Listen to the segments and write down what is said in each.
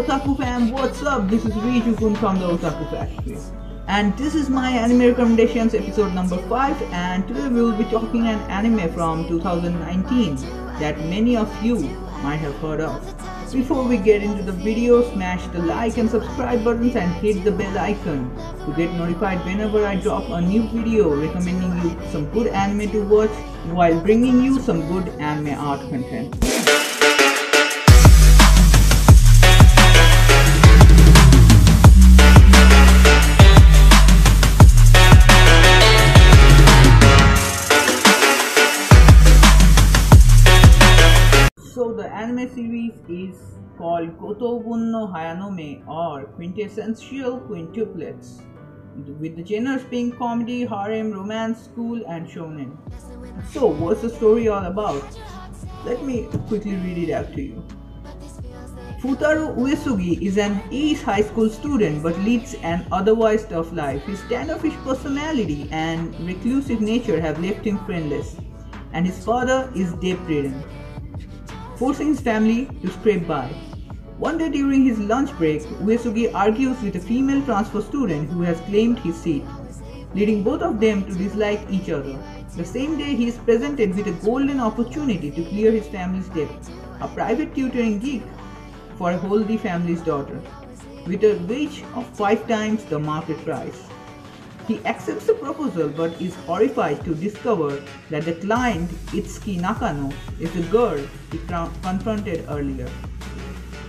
Otaku fam, what's up? This is Rijukun from the Otaku Factory, and this is my anime recommendations episode number 5. And today we will be talking an anime from 2019 that many of you might have heard of. Before we get into the video, smash the like and subscribe buttons and hit the bell icon to get notified whenever I drop a new video recommending you some good anime to watch while bringing you some good anime art content. Anime series is called Gotoubun no Hanayome, or Quintessential Quintuplets, with the genres being comedy, harem, romance, school and shonen. So what's the story all about? Let me quickly read it out to you. Fuutarou Uesugi is an ace high school student but leads an otherwise tough life. His standoffish personality and reclusive nature have left him friendless, and his father is debt-ridden, forcing his family to scrape by. One day during his lunch break, Uesugi argues with a female transfer student who has claimed his seat, leading both of them to dislike each other. The same day, he is presented with a golden opportunity to clear his family's debt, a private tutoring gig for a wealthy family's daughter, with a wage of 5 times the market price. He accepts the proposal but is horrified to discover that the client, Itsuki Nakano, is the girl he confronted earlier.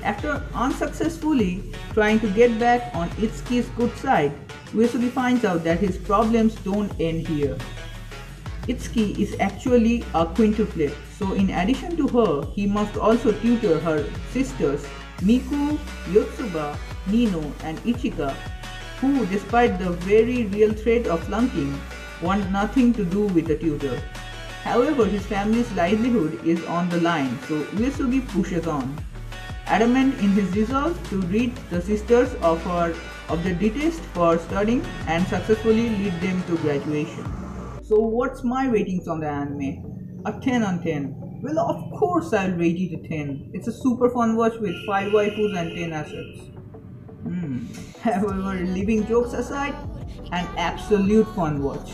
After unsuccessfully trying to get back on Itsuki's good side, Uesugi finds out that his problems don't end here. Itsuki is actually a quintuplet, so in addition to her, he must also tutor her sisters Miku, Yotsuba, Nino and Ichika, who, despite the very real threat of flunking, want nothing to do with the tutor. However, his family's livelihood is on the line, so Uesugi pushes on, adamant in his resolve to rid the sisters of the detest for studying and successfully lead them to graduation. So what's my ratings on the anime? A 10 on 10. Well, of course I'll rate it a 10. It's a super fun watch with 5 waifus and 10 assets. However, leaving jokes aside, an absolute fun watch.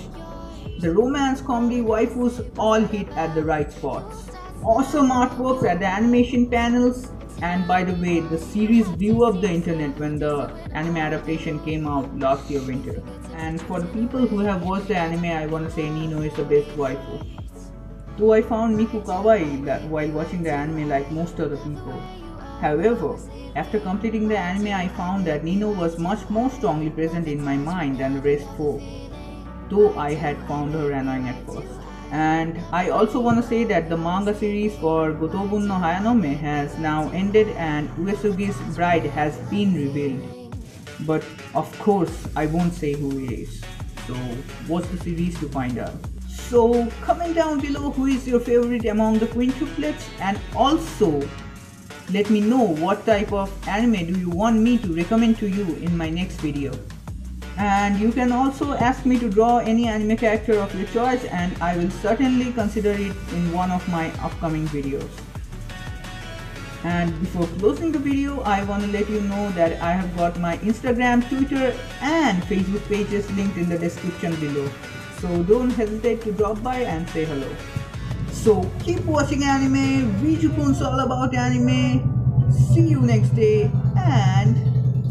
The romance, comedy, waifus all hit at the right spots. Awesome artworks at the animation panels, and by the way, the series blew up the internet when the anime adaptation came out last year winter. And for the people who have watched the anime, I want to say Nino is the best waifu. Though I found Miku kawaii while watching the anime like most other people. However, after completing the anime, I found that Nino was much more strongly present in my mind than the rest 4, though I had found her annoying at first. And I also want to say that the manga series for Gotoubun no Hanayome has now ended and Uesugi's bride has been revealed. But of course, I won't say who it is, so watch the series to find out. So comment down below who is your favorite among the quintuplets, and also let me know what type of anime do you want me to recommend to you in my next video. And you can also ask me to draw any anime character of your choice, and I will certainly consider it in one of my upcoming videos. And before closing the video, I want to let you know that I have got my Instagram, Twitter and Facebook pages linked in the description below, so don't hesitate to drop by and say hello. So keep watching anime. Rijukun's all about anime. See you next day, and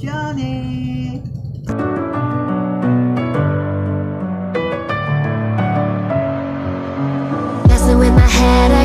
Johnny. Messing with my head.